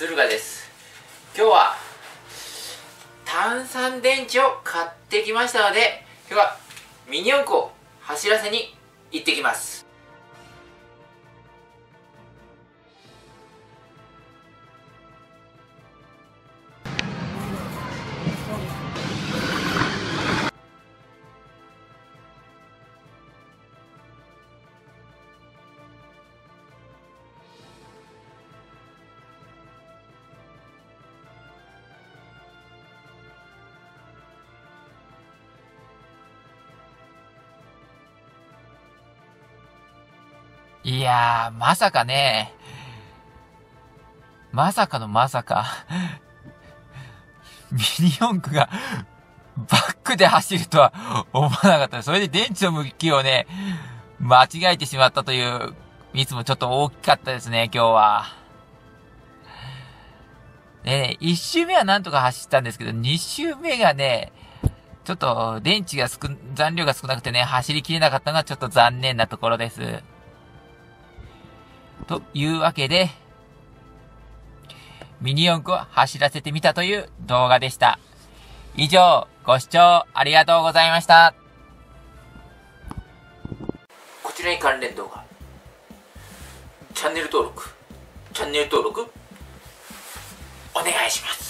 駿河です。今日は単三電池を買ってきましたので、今日はミニ四駆を走らせに行ってきます。いやー、まさかね。まさかのまさか。ミニ四駆がバックで走るとは思わなかった。それで電池の向きをね、間違えてしまったというミスもちょっと大きかったですね、今日は。ね、1周目はなんとか走ったんですけど、2周目がね、ちょっと電池が残量が少なくてね、走りきれなかったのがちょっと残念なところです。というわけで、ミニ四駆を走らせてみたという動画でした。以上、ご視聴ありがとうございました。こちらに関連動画、チャンネル登録、お願いします。